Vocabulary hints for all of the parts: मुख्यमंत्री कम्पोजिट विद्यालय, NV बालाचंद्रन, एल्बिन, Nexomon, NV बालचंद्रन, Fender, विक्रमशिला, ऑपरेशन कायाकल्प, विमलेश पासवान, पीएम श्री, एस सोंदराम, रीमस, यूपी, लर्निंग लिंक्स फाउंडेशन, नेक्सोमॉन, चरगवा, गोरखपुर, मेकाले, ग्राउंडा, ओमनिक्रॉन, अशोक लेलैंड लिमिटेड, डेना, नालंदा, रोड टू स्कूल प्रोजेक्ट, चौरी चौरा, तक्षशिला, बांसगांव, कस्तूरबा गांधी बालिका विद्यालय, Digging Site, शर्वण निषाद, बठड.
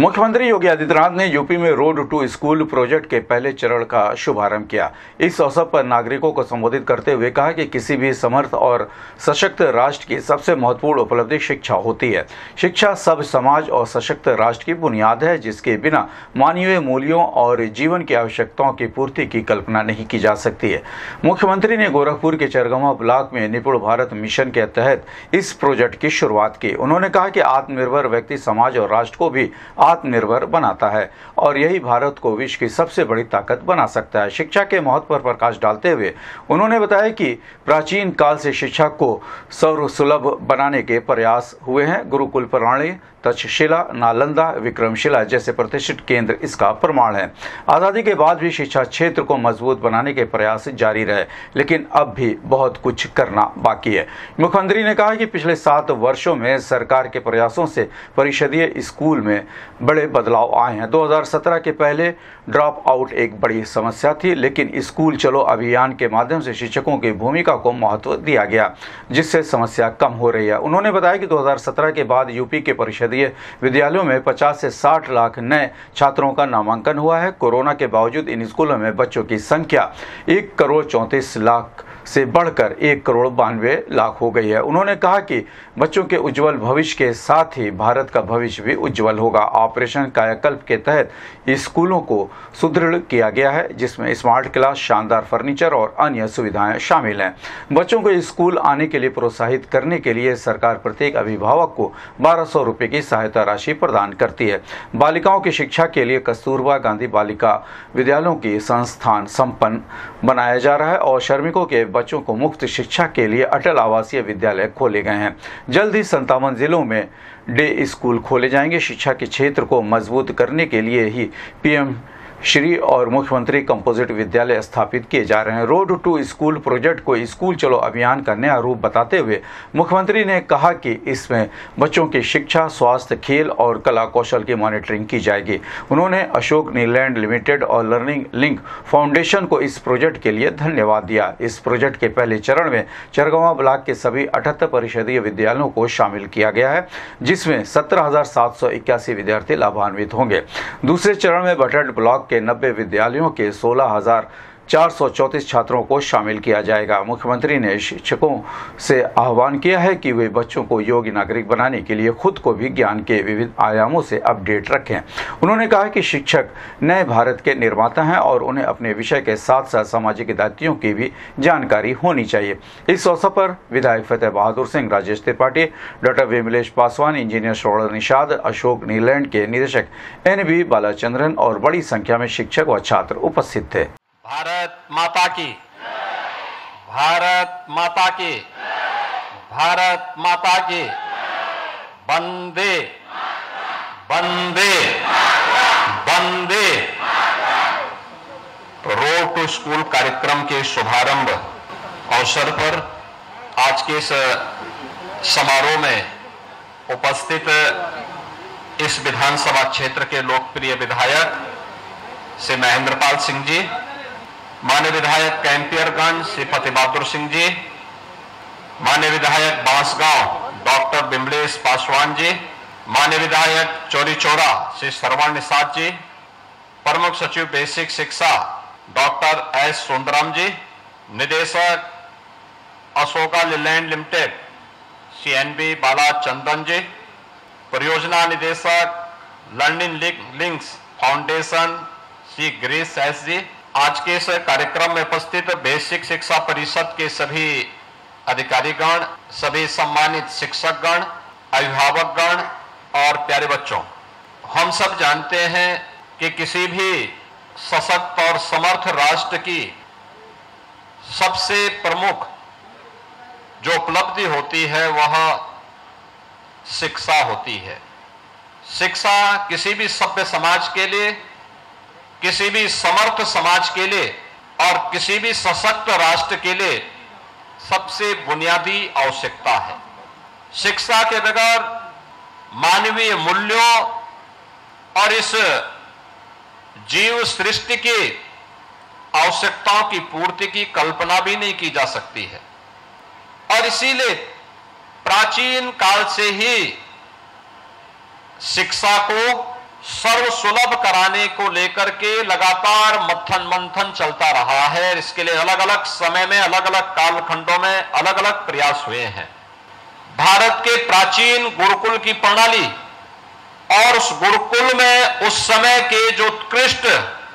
मुख्यमंत्री योगी आदित्यनाथ ने यूपी में रोड टू स्कूल प्रोजेक्ट के पहले चरण का शुभारंभ किया। इस अवसर पर नागरिकों को संबोधित करते हुए कहा कि किसी भी समर्थ और सशक्त राष्ट्र की सबसे महत्वपूर्ण उपलब्धि शिक्षा होती है। शिक्षा सब समाज और सशक्त राष्ट्र की बुनियाद है, जिसके बिना मानवीय मूल्यों और जीवन की आवश्यकताओं की पूर्ति की कल्पना नहीं की जा सकती है। मुख्यमंत्री ने गोरखपुर के चरगवा ब्लॉक में निपुण भारत मिशन के तहत इस प्रोजेक्ट की शुरुआत की। उन्होंने कहा कि आत्मनिर्भर व्यक्ति समाज और राष्ट्र को भी आत्मनिर्भर बनाता है और यही भारत को विश्व की सबसे बड़ी ताकत बना सकता है। शिक्षा के महत्व पर प्रकाश डालते हुए उन्होंने बताया कि प्राचीन काल से शिक्षा को सर्वसुलभ बनाने के प्रयास हुए हैं। गुरुकुल प्रणाली, तक्षशिला, नालंदा, विक्रमशिला जैसे प्रतिष्ठित केंद्र इसका प्रमाण है। आज़ादी के बाद भी शिक्षा क्षेत्र को मजबूत बनाने के प्रयास जारी रहे, लेकिन अब भी बहुत कुछ करना बाकी है। मुख्यमंत्री ने कहा कि पिछले 7 वर्षों में सरकार के प्रयासों से परिषदीय स्कूल में बड़े बदलाव आए हैं। 2017 के पहले ड्रॉप आउट एक बड़ी समस्या थी, लेकिन स्कूल चलो अभियान के माध्यम से शिक्षकों की भूमिका को महत्व दिया गया, जिससे समस्या कम हो रही है। उन्होंने बताया कि 2017 के बाद यूपी के परिषदीय विद्यालयों में 50 से 60 लाख नए छात्रों का नामांकन हुआ है। कोरोना के बावजूद इन स्कूलों में बच्चों की संख्या 1,34,00,000 से बढ़कर 1,92,00,000 हो गई है। उन्होंने कहा कि बच्चों के उज्जवल भविष्य के साथ ही भारत का भविष्य भी उज्जवल होगा। ऑपरेशन कायाकल्प के तहत स्कूलों को सुदृढ़ किया गया है, जिसमें स्मार्ट क्लास, शानदार फर्नीचर और अन्य सुविधाएं शामिल हैं। बच्चों को स्कूल आने के लिए प्रोत्साहित करने के लिए सरकार प्रत्येक अभिभावक को 1200 रुपये की सहायता राशि प्रदान करती है। बालिकाओं की शिक्षा के लिए कस्तूरबा गांधी बालिका विद्यालयों की संस्थान संपन्न बनाया जा रहा है और श्रमिकों के बच्चों को मुफ्त शिक्षा के लिए अटल आवासीय विद्यालय खोले गए हैं। जल्द ही 57 जिलों में डे स्कूल खोले जाएंगे। शिक्षा के क्षेत्र को मजबूत करने के लिए ही पीएम श्री और मुख्यमंत्री कम्पोजिट विद्यालय स्थापित किए जा रहे हैं। रोड टू स्कूल प्रोजेक्ट को स्कूल चलो अभियान का नया रूप बताते हुए मुख्यमंत्री ने कहा कि इसमें बच्चों की शिक्षा, स्वास्थ्य, खेल और कला कौशल की मॉनिटरिंग की जाएगी। उन्होंने अशोक लेलैंड लिमिटेड और लर्निंग लिंक फाउंडेशन को इस प्रोजेक्ट के लिए धन्यवाद दिया। इस प्रोजेक्ट के पहले चरण में चरगवा ब्लॉक के सभी 78 परिषदीय विद्यालयों को शामिल किया गया है, जिसमें 17,781 विद्यार्थी लाभान्वित होंगे। दूसरे चरण में बठड ब्लॉक 90 विद्यालयों के 16,434 छात्रों को शामिल किया जाएगा। मुख्यमंत्री ने शिक्षकों से आह्वान किया है कि वे बच्चों को योग्य नागरिक बनाने के लिए खुद को भी ज्ञान के विविध आयामों से अपडेट रखें। उन्होंने कहा कि शिक्षक नए भारत के निर्माता हैं और उन्हें अपने विषय के साथ साथ सामाजिक दायित्वों की भी जानकारी होनी चाहिए। इस अवसर पर विधायक फतेह बहादुर सिंह, राजेश त्रिपाठी, डॉक्टर विमलेश पासवान, इंजीनियर शर्वण निषाद, अशोक नीलैंड के निदेशक NV बालचंद्रन और बड़ी संख्या में शिक्षक व छात्र उपस्थित थे। भारत माता की जय, भारत माता की जय, भारत माता की जय। वंदे वंदे वंदे। रोड टू स्कूल कार्यक्रम के शुभारंभ अवसर पर आज के इस समारोह में उपस्थित इस विधानसभा क्षेत्र के लोकप्रिय विधायक श्री महेंद्रपाल सिंह जी, माननीय विधायक कैंपियरगंज श्री फतेह बहादुर सिंह जी, माननीय विधायक बांसगांव डॉक्टर विमलेश पासवान जी, माननीय विधायक चौरी चौरा श्री शर्वण निषाद जी, प्रमुख सचिव बेसिक शिक्षा डॉक्टर एस सोंदराम जी, निदेशक अशोक लेलैंड लिमिटेड श्री NV बालाचंद्रन जी, परियोजना निदेशक लर्निंग लिंक्स फाउंडेशन Shri Grace S ji. आज के इस कार्यक्रम में उपस्थित बेसिक शिक्षा परिषद के सभी अधिकारीगण, सभी सम्मानित शिक्षकगण, अभिभावकगण और प्यारे बच्चों, हम सब जानते हैं कि किसी भी सशक्त और समर्थ राष्ट्र की सबसे प्रमुख जो उपलब्धि होती है वह शिक्षा होती है। शिक्षा किसी भी सभ्य समाज के लिए, किसी भी समर्थ समाज के लिए और किसी भी सशक्त राष्ट्र के लिए सबसे बुनियादी आवश्यकता है। शिक्षा के बगैर मानवीय मूल्यों और इस जीव सृष्टि की आवश्यकताओं की पूर्ति की कल्पना भी नहीं की जा सकती है और इसीलिए प्राचीन काल से ही शिक्षा को सर्वसुलभ कराने को लेकर के लगातार मंथन चलता रहा है। इसके लिए अलग अलग समय में, अलग अलग कालखंडों में अलग अलग प्रयास हुए हैं। भारत के प्राचीन गुरुकुल की प्रणाली और उस गुरुकुल में उस समय के जो उत्कृष्ट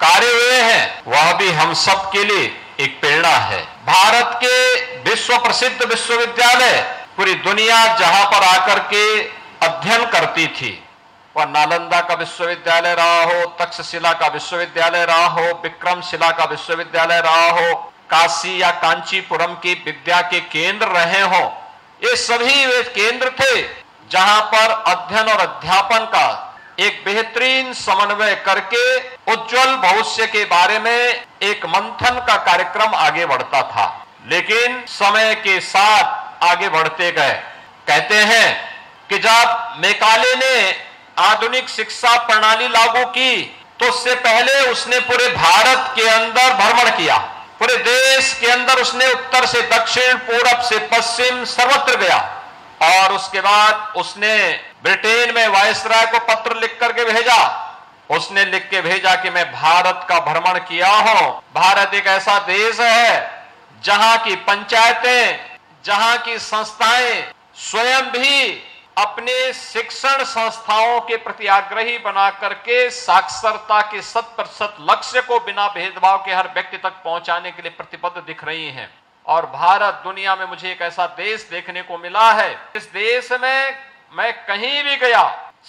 कार्य हुए हैं वह भी हम सब के लिए एक प्रेरणा है। भारत के विश्व प्रसिद्ध विश्वविद्यालय पूरी दुनिया जहां पर आकर के अध्ययन करती थी, वह नालंदा का विश्वविद्यालय रहा हो, तक्षशिला का विश्वविद्यालय रहा हो, विक्रमशिला का विश्वविद्यालय रहा हो, काशी या कांचीपुरम की विद्या के केंद्र रहे हो, ये सभी वे केंद्र थे जहां पर अध्ययन और अध्यापन का एक बेहतरीन समन्वय करके उज्जवल भविष्य के बारे में एक मंथन का कार्यक्रम आगे बढ़ता था। लेकिन समय के साथ आगे बढ़ते गए। कहते हैं कि जब मेकाले ने आधुनिक शिक्षा प्रणाली लागू की तो उससे पहले उसने पूरे भारत के अंदर भ्रमण किया, पूरे देश के अंदर उसने उत्तर से दक्षिण, पूरब से पश्चिम सर्वत्र गया और उसके बाद उसने ब्रिटेन में वायसराय को पत्र लिख करके भेजा। उसने लिख के भेजा कि मैं भारत का भ्रमण किया हूं। भारत एक ऐसा देश है जहां की पंचायतें, जहां की संस्थाएं स्वयं भी अपने शिक्षण संस्थाओं के प्रति आग्रही बना करके साक्षरता के 100% लक्ष्य को बिना भेदभाव के हर व्यक्ति तक पहुंचाने के लिए प्रतिबद्ध दिख रही हैं। और भारत दुनिया में मुझे एक ऐसा देश देखने को मिला है, इस देश में मैं कहीं भी गया,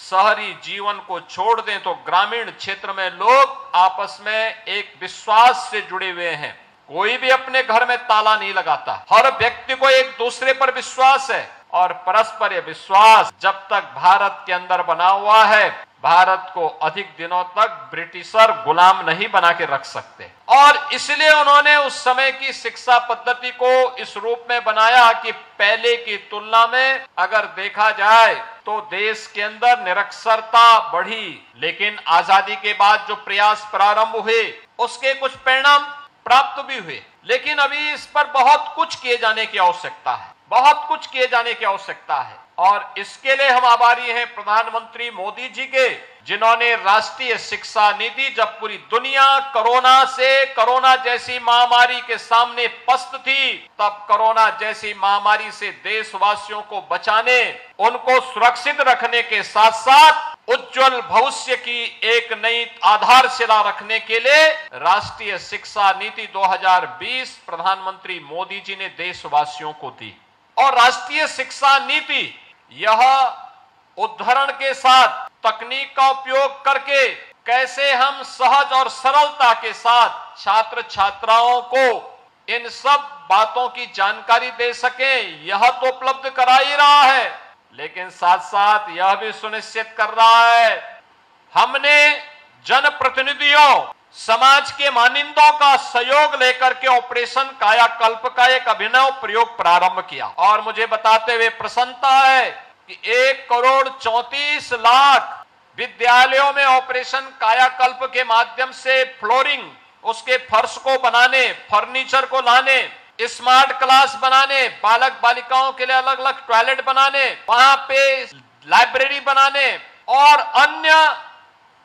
शहरी जीवन को छोड़ दें तो ग्रामीण क्षेत्र में लोग आपस में एक विश्वास से जुड़े हुए हैं। कोई भी अपने घर में ताला नहीं लगाता, हर व्यक्ति को एक दूसरे पर विश्वास है और परस्पर विश्वास जब तक भारत के अंदर बना हुआ है, भारत को अधिक दिनों तक ब्रिटिशर गुलाम नहीं बना के रख सकते। और इसलिए उन्होंने उस समय की शिक्षा पद्धति को इस रूप में बनाया कि पहले की तुलना में अगर देखा जाए तो देश के अंदर निरक्षरता बढ़ी, लेकिन आजादी के बाद जो प्रयास प्रारंभ हुए उसके कुछ परिणाम प्राप्त भी हुए। लेकिन अभी इस पर बहुत कुछ किए जाने की आवश्यकता है, बहुत कुछ किए जाने की आवश्यकता है। और इसके लिए हम आभारी हैं प्रधानमंत्री मोदी जी के, जिन्होंने राष्ट्रीय शिक्षा नीति, जब पूरी दुनिया कोरोना से, कोरोना जैसी महामारी के सामने पस्त थी, तब कोरोना जैसी महामारी से देशवासियों को बचाने, उनको सुरक्षित रखने के साथ साथ उज्जवल भविष्य की एक नई आधारशिला रखने के लिए राष्ट्रीय शिक्षा नीति 2020 प्रधानमंत्री मोदी जी ने देशवासियों को दी। और राष्ट्रीय शिक्षा नीति यह उद्धरण के साथ तकनीक का उपयोग करके कैसे हम सहज और सरलता के साथ छात्र छात्राओं को इन सब बातों की जानकारी दे सके, यह तो उपलब्ध करा ही रहा है, लेकिन साथ साथ यह भी सुनिश्चित कर रहा है, हमने जनप्रतिनिधियों, समाज के मानिंदों का सहयोग लेकर के ऑपरेशन कायाकल्प का एक अभिनव प्रयोग प्रारंभ किया। और मुझे बताते हुए प्रसन्नता है कि 1,34,00,000 विद्यालयों में ऑपरेशन कायाकल्प के माध्यम से फ्लोरिंग, उसके फर्श को बनाने, फर्नीचर को लाने, स्मार्ट क्लास बनाने, बालक बालिकाओं के लिए अलग अलग टॉयलेट बनाने, वहां पे लाइब्रेरी बनाने और अन्य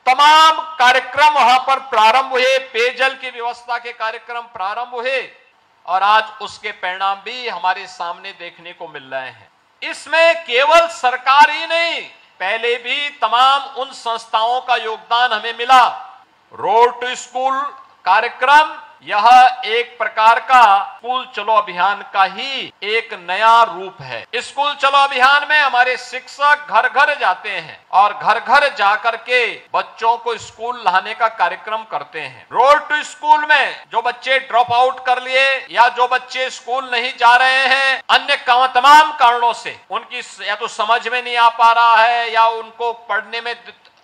तमाम कार्यक्रम वहां पर प्रारंभ हुए, पेयजल की व्यवस्था के कार्यक्रम प्रारंभ हुए और आज उसके परिणाम भी हमारे सामने देखने को मिल रहे हैं। इसमें केवल सरकार ही नहीं, पहले भी तमाम उन संस्थाओं का योगदान हमें मिला। रोड टू स्कूल कार्यक्रम यह एक प्रकार का स्कूल चलो अभियान का ही एक नया रूप है। स्कूल चलो अभियान में हमारे शिक्षक घर घर जाते हैं और घर घर जाकर के बच्चों को स्कूल लाने का कार्यक्रम करते हैं। रोड टू स्कूल में जो बच्चे ड्रॉप आउट कर लिए या जो बच्चे स्कूल नहीं जा रहे हैं अन्य तमाम कारणों से, उनकी या तो समझ में नहीं आ पा रहा है या उनको पढ़ने में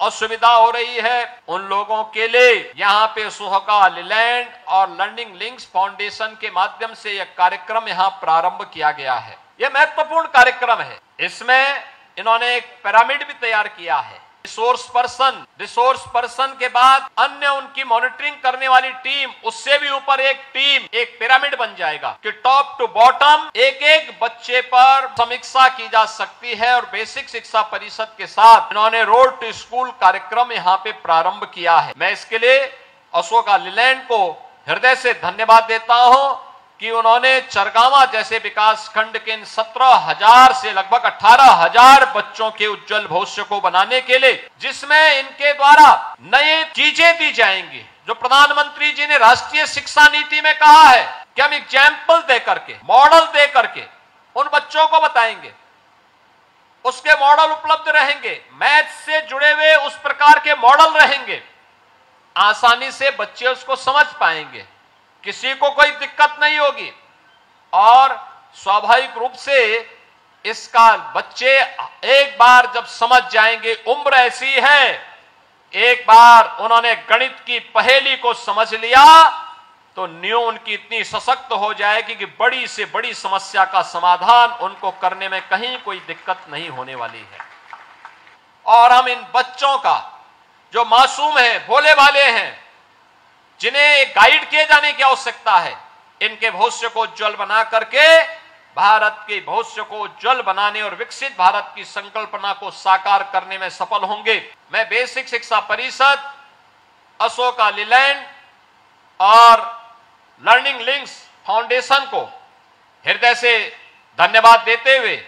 असुविधा हो रही है, उन लोगों के लिए यहाँ पे अशोक लेलैंड और लर्निंग लिंक्स फाउंडेशन के माध्यम से यह कार्यक्रम यहाँ प्रारंभ किया गया है। यह महत्वपूर्ण कार्यक्रम है। इसमें इन्होंने एक पिरामिड भी तैयार किया है। रिसोर्स पर्सन के बाद अन्य उनकी मॉनिटरिंग करने वाली टीम, उससे भी ऊपर एक टीम, एक पिरामिड बन जाएगा कि टॉप टू बॉटम एक एक बच्चे पर समीक्षा की जा सकती है। और बेसिक शिक्षा परिषद के साथ इन्होंने रोड टू स्कूल कार्यक्रम यहाँ पे प्रारंभ किया है। मैं इसके लिए अशोक लेलैंड को हृदय से धन्यवाद देता हूँ कि उन्होंने चरगवा जैसे विकास खंड के इन 17,000 से लगभग 18,000 बच्चों के उज्जवल भविष्य को बनाने के लिए, जिसमें इनके द्वारा नई चीजें दी जाएंगी, जो प्रधानमंत्री जी ने राष्ट्रीय शिक्षा नीति में कहा है कि हम एग्जाम्पल दे करके, मॉडल दे करके उन बच्चों को बताएंगे, उसके मॉडल उपलब्ध रहेंगे, मैथ से जुड़े हुए उस प्रकार के मॉडल रहेंगे, आसानी से बच्चे उसको समझ पाएंगे, किसी को कोई दिक्कत नहीं होगी। और स्वाभाविक रूप से इसका बच्चे एक बार जब समझ जाएंगे, उम्र ऐसी है, एक बार उन्होंने गणित की पहेली को समझ लिया तो नींव उनकी इतनी सशक्त हो जाएगी कि बड़ी से बड़ी समस्या का समाधान उनको करने में कहीं कोई दिक्कत नहीं होने वाली है। और हम इन बच्चों का, जो मासूम हैं, भोले भाले हैं, जिन्हें गाइड किए जाने की आवश्यकता है, इनके भविष्य को उज्जवल बना करके भारत के भविष्य को उज्जवल बनाने और विकसित भारत की संकल्पना को साकार करने में सफल होंगे। मैं बेसिक शिक्षा परिषद, अशोक लेलैंड और लर्निंग लिंक्स फाउंडेशन को हृदय से धन्यवाद देते हुए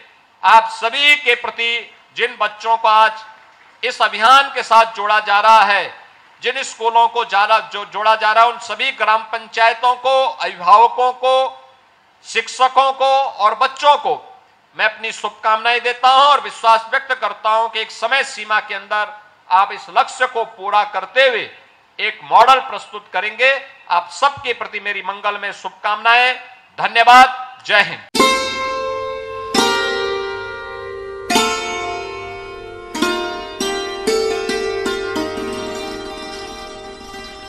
आप सभी के प्रति, जिन बच्चों को आज इस अभियान के साथ जोड़ा जा रहा है, जिन स्कूलों को जोड़ा जा रहा है, उन सभी ग्राम पंचायतों को, अभिभावकों को, शिक्षकों को और बच्चों को मैं अपनी शुभकामनाएं देता हूं और विश्वास व्यक्त करता हूं कि एक समय सीमा के अंदर आप इस लक्ष्य को पूरा करते हुए एक मॉडल प्रस्तुत करेंगे। आप सबके प्रति मेरी मंगलमय शुभकामनाएं। धन्यवाद। जय हिंद।